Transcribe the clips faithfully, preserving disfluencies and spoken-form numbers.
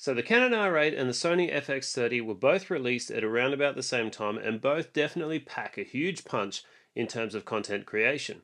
So the Canon R eight and the Sony F X thirty were both released at around about the same time, and both definitely pack a huge punch in terms of content creation.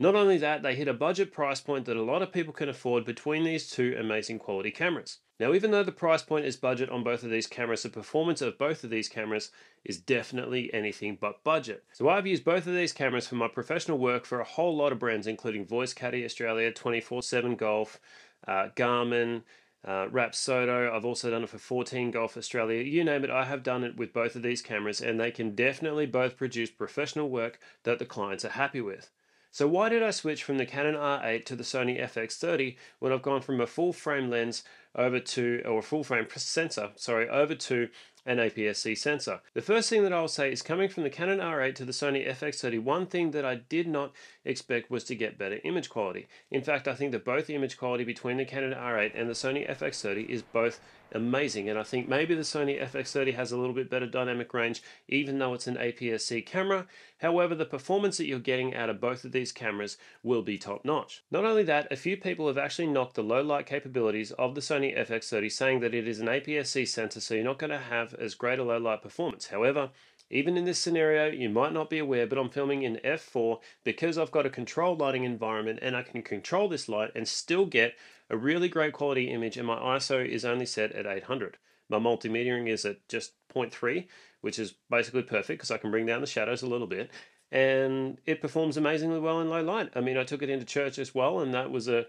Not only that, they hit a budget price point that a lot of people can afford between these two amazing quality cameras. Now, even though the price point is budget on both of these cameras, the performance of both of these cameras is definitely anything but budget. So I've used both of these cameras for my professional work for a whole lot of brands, including Voice Caddy Australia, twenty-four seven Golf, uh, Garmin, Uh, Rapsodo. I've also done it for fourteen Golf Australia. You name it, I have done it with both of these cameras, and they can definitely both produce professional work that the clients are happy with. So why did I switch from the Canon R eight to the Sony F X thirty when I've gone from a full frame lens over to, or a full frame sensor, sorry, over to an A P S C sensor? The first thing that I'll say is, coming from the Canon R eight to the Sony F X thirty, one thing that I did not expect was to get better image quality. In fact, I think that both image quality between the Canon R eight and the Sony F X thirty is both amazing, and I think maybe the Sony F X thirty has a little bit better dynamic range, even though it's an A P S C camera. However, the performance that you're getting out of both of these cameras will be top notch. Not only that, a few people have actually knocked the low light capabilities of the Sony F X thirty, saying that it is an A P S C sensor, so you're not going to have as great a low light performance. However, even in this scenario, you might not be aware, but I'm filming in f four because I've got a controlled lighting environment, and I can control this light and still get a really great quality image, and my I S O is only set at eight hundred. My multimetering is at just zero point three, which is basically perfect because I can bring down the shadows a little bit, and it performs amazingly well in low light. I mean, I took it into church as well, and that was a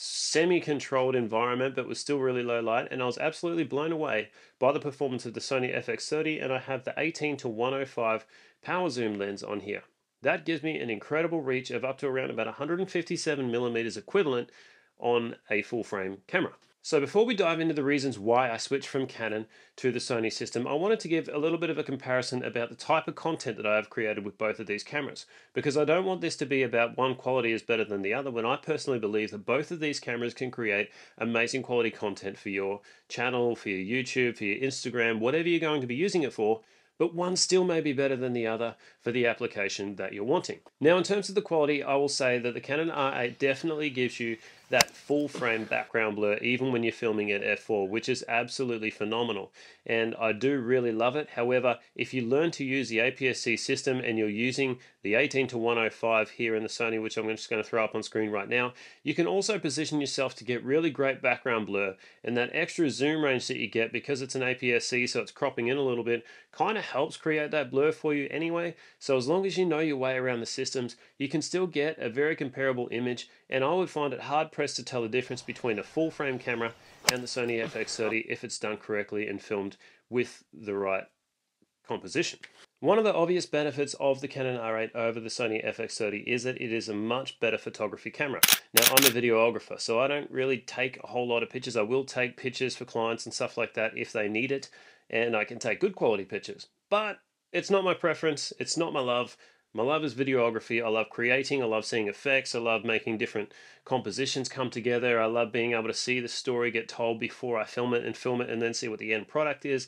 semi-controlled environment but was still really low light, and I was absolutely blown away by the performance of the Sony F X thirty, and I have the eighteen to one oh five power zoom lens on here. That gives me an incredible reach of up to around about one hundred fifty-seven millimeters equivalent on a full frame camera. So before we dive into the reasons why I switched from Canon to the Sony system, I wanted to give a little bit of a comparison about the type of content that I have created with both of these cameras, because I don't want this to be about one quality is better than the other, when I personally believe that both of these cameras can create amazing quality content for your channel, for your YouTube, for your Instagram, whatever you're going to be using it for. But one still may be better than the other for the application that you're wanting. Now, in terms of the quality, I will say that the Canon R eight definitely gives you that full frame background blur even when you're filming at f four, which is absolutely phenomenal, and I do really love it. However, if you learn to use the A P S C system and you're using the eighteen to one oh five here in the Sony, which I'm just going to throw up on screen right now, you can also position yourself to get really great background blur, and that extra zoom range that you get because it's an A P S C, so it's cropping in a little bit, kind of helps create that blur for you anyway. So as long as you know your way around the systems, you can still get a very comparable image, and I would find it hard pressed to tell the difference between a full frame camera and the Sony F X thirty if it's done correctly and filmed with the right composition. One of the obvious benefits of the Canon R eight over the Sony F X thirty is that it is a much better photography camera. Now, I'm a videographer, so I don't really take a whole lot of pictures. I will take pictures for clients and stuff like that if they need it, and I can take good quality pictures, but it's not my preference, it's not my love. My love is videography. I love creating, I love seeing effects, I love making different compositions come together, I love being able to see the story get told before I film it and film it and then see what the end product is.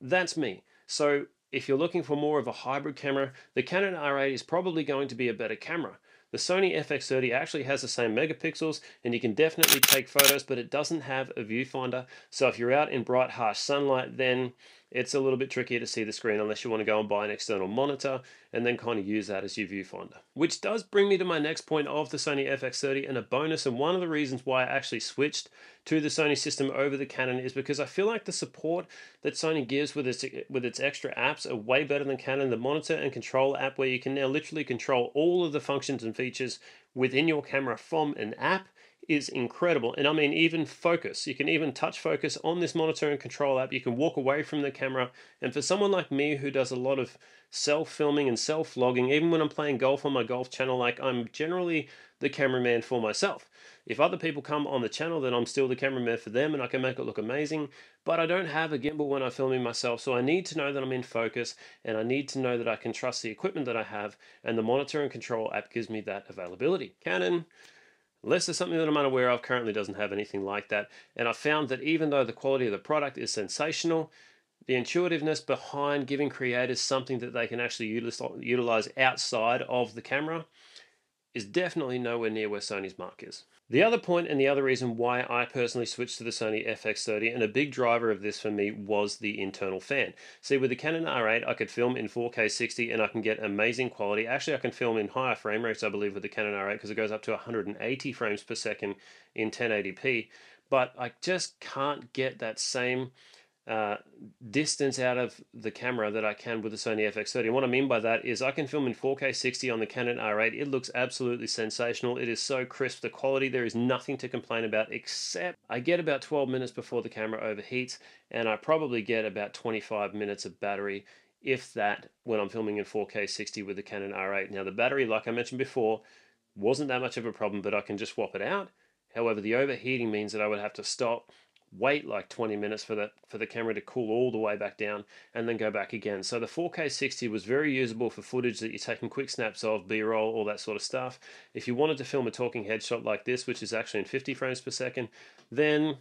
That's me. So if you're looking for more of a hybrid camera, the Canon R eight is probably going to be a better camera. The Sony F X thirty actually has the same megapixels, and you can definitely take photos, but it doesn't have a viewfinder. So if you're out in bright, harsh sunlight, then it's a little bit trickier to see the screen unless you want to go and buy an external monitor and then kind of use that as your viewfinder. Which does bring me to my next point of the Sony F X thirty, and a bonus, and one of the reasons why I actually switched to the Sony system over the Canon, is because I feel like the support that Sony gives with its with its extra apps are way better than Canon. The monitor and control app, where you can now literally control all of the functions and features within your camera from an app, is incredible. And I mean, even focus, you can even touch focus on this monitor and control app. You can walk away from the camera, and for someone like me who does a lot of self-filming and self-vlogging, even when I'm playing golf on my golf channel, like, I'm generally the cameraman for myself. If other people come on the channel, then I'm still the cameraman for them, and I can make it look amazing, but I don't have a gimbal when I'm filming myself, so I need to know that I'm in focus, and I need to know that I can trust the equipment that I have, and the monitor and control app gives me that availability. Canon, unless there's something that I'm unaware of, currently doesn't have anything like that. And I found that even though the quality of the product is sensational, the intuitiveness behind giving creators something that they can actually utilize outside of the camera is definitely nowhere near where Sony's mark is. The other point and the other reason why I personally switched to the Sony F X thirty, and a big driver of this for me, was the internal fan. See, with the Canon R eight, I could film in four K sixty and I can get amazing quality. Actually, I can film in higher frame rates, I believe, with the Canon R eight, because it goes up to one hundred eighty frames per second in ten eighty p. But I just can't get that same uh, distance out of the camera that I can with the Sony F X thirty. And what I mean by that is I can film in four K sixty on the Canon R eight. It looks absolutely sensational. It is so crisp. The quality, there is nothing to complain about, except I get about twelve minutes before the camera overheats, and I probably get about twenty-five minutes of battery, if that, when I'm filming in four K sixty with the Canon R eight. Now the battery, like I mentioned before, wasn't that much of a problem, but I can just swap it out. However, the overheating means that I would have to stop, wait like twenty minutes for the, for the camera to cool all the way back down, and then go back again. So the four K sixty was very usable for footage that you're taking quick snaps of, B-roll, all that sort of stuff. If you wanted to film a talking headshot like this, which is actually in fifty frames per second, then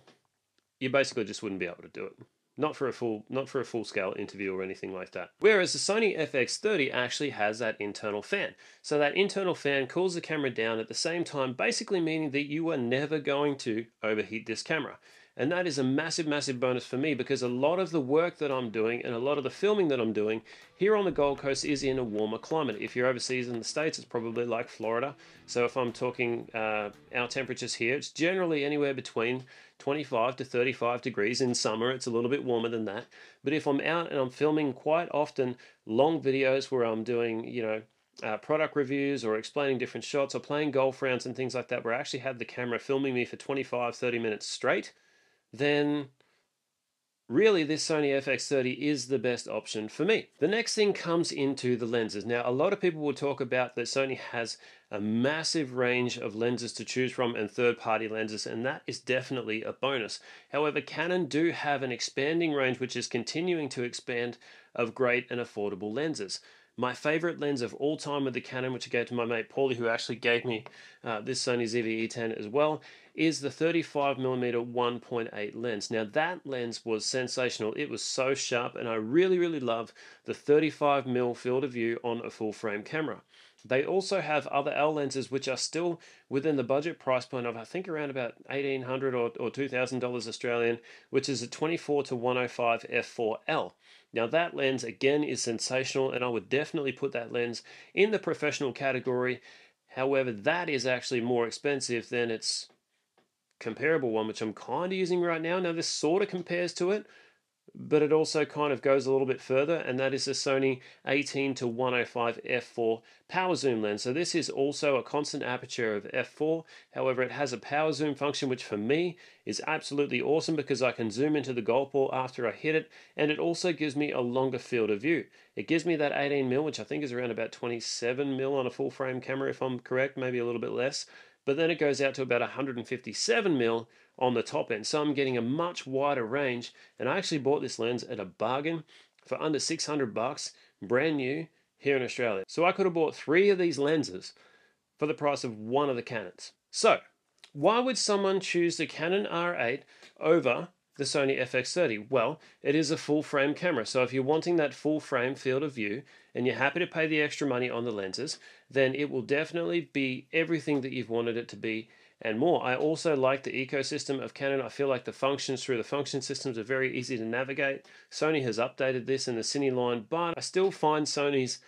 you basically just wouldn't be able to do it. Not for a full, not for a full-scale interview or anything like that. Whereas the Sony F X thirty actually has that internal fan. So that internal fan cools the camera down at the same time, basically meaning that you are never going to overheat this camera. And that is a massive, massive bonus for me, because a lot of the work that I'm doing and a lot of the filming that I'm doing here on the Gold Coast is in a warmer climate. If you're overseas in the States, it's probably like Florida. So if I'm talking uh, our temperatures here, it's generally anywhere between twenty-five to thirty-five degrees. In summer, it's a little bit warmer than that. But if I'm out and I'm filming quite often long videos where I'm doing, you know, Uh, product reviews or explaining different shots or playing golf rounds and things like that, where I actually had the camera filming me for twenty-five, thirty minutes straight, then really this Sony F X thirty is the best option for me. The next thing comes into the lenses. Now, a lot of people will talk about that Sony has a massive range of lenses to choose from and third-party lenses, and that is definitely a bonus. However, Canon do have an expanding range, which is continuing to expand, of great and affordable lenses. My favorite lens of all time with the Canon, which I gave to my mate Paulie, who actually gave me uh, this Sony Z V E ten as well, is the thirty-five millimeter one point eight lens. Now that lens was sensational. It was so sharp, and I really, really love the thirty-five millimeter field of view on a full frame camera. They also have other L lenses, which are still within the budget price point of, I think, around about eighteen hundred dollars or, or two thousand dollars Australian, which is a twenty-four to one oh five f four L. Now that lens, again, is sensational, and I would definitely put that lens in the professional category. However, that is actually more expensive than its comparable one, which I'm kind of using right now. Now this sort of compares to it, but it also kind of goes a little bit further, and that is the Sony eighteen to one oh five f four power zoom lens. So this is also a constant aperture of f four. However, it has a power zoom function, which for me is absolutely awesome, because I can zoom into the golf ball after I hit it, and it also gives me a longer field of view. It gives me that eighteen millimeter, which I think is around about twenty-seven millimeter on a full frame camera, if I'm correct, maybe a little bit less. But then it goes out to about one hundred fifty-seven millimeter on the top end. So I'm getting a much wider range, and I actually bought this lens at a bargain for under six hundred bucks, brand new here in Australia. So I could have bought three of these lenses for the price of one of the Canons. So why would someone choose the Canon R eight over the Sony F X thirty? Well, it is a full frame camera. So if you're wanting that full frame field of view and you're happy to pay the extra money on the lenses, then it will definitely be everything that you've wanted it to be and more. I also like the ecosystem of Canon. I feel like the functions through the function systems are very easy to navigate. Sony has updated this in the Cine line, but I still find Sony's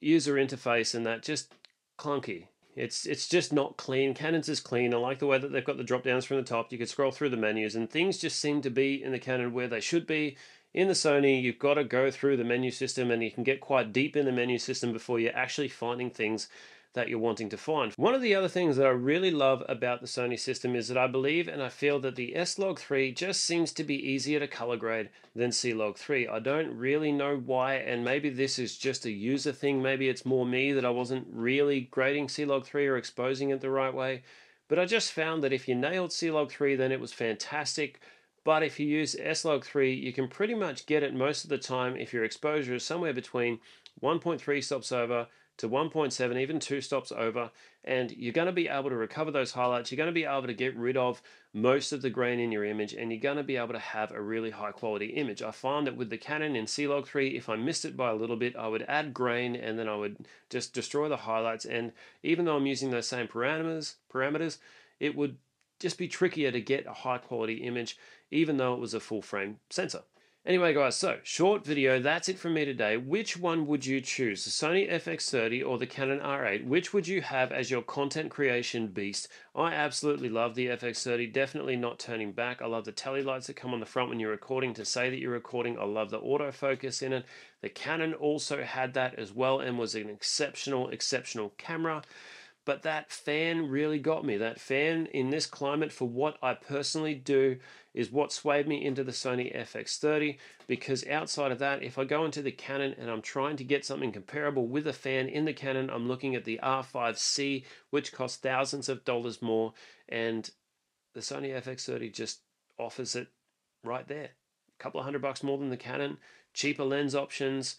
user interface and that just clunky. It's, it's just not clean. Canon's is clean. I like the way that they've got the drop-downs from the top. You can scroll through the menus, and things just seem to be in the Canon where they should be. In the Sony, you've got to go through the menu system, and you can get quite deep in the menu system before you're actually finding things that you're wanting to find. One of the other things that I really love about the Sony system is that I believe and I feel that the S log three just seems to be easier to color grade than C log three. I don't really know why, and maybe this is just a user thing. Maybe it's more me, that I wasn't really grading C log three or exposing it the right way. But I just found that if you nailed C log three, then it was fantastic. But if you use S log three, you can pretty much get it most of the time if your exposure is somewhere between one point three stops over to one point seven, even two stops over, and you're going to be able to recover those highlights. You're going to be able to get rid of most of the grain in your image, and you're going to be able to have a really high quality image. I find that with the Canon in C log three, if I missed it by a little bit, I would add grain, and then I would just destroy the highlights. And even though I'm using those same parameters, parameters, it would just be trickier to get a high quality image, even though it was a full frame sensor. Anyway guys, so short video, that's it from me today. Which one would you choose, the Sony F X thirty or the Canon R eight? Which would you have as your content creation beast? I absolutely love the F X thirty, definitely not turning back. I love the tally lights that come on the front when you're recording to say that you're recording. I love the autofocus in it. The Canon also had that as well and was an exceptional, exceptional camera. But that fan really got me. That fan in this climate for what I personally do is what swayed me into the Sony F X thirty, because outside of that, if I go into the Canon and I'm trying to get something comparable with a fan in the Canon, I'm looking at the R five C, which costs thousands of dollars more, and the Sony F X thirty just offers it right there. A couple of hundred bucks more than the Canon, cheaper lens options.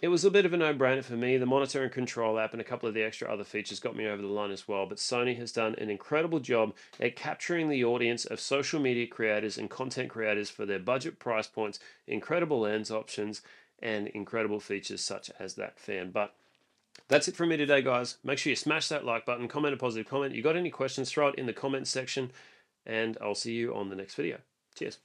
It was a bit of a no-brainer for me. The monitor and control app and a couple of the extra other features got me over the line as well, but Sony has done an incredible job at capturing the audience of social media creators and content creators for their budget price points, incredible lens options, and incredible features such as that fan. But that's it from me today, guys. Make sure you smash that like button, comment a positive comment. You got any questions, throw it in the comments section, and I'll see you on the next video. Cheers.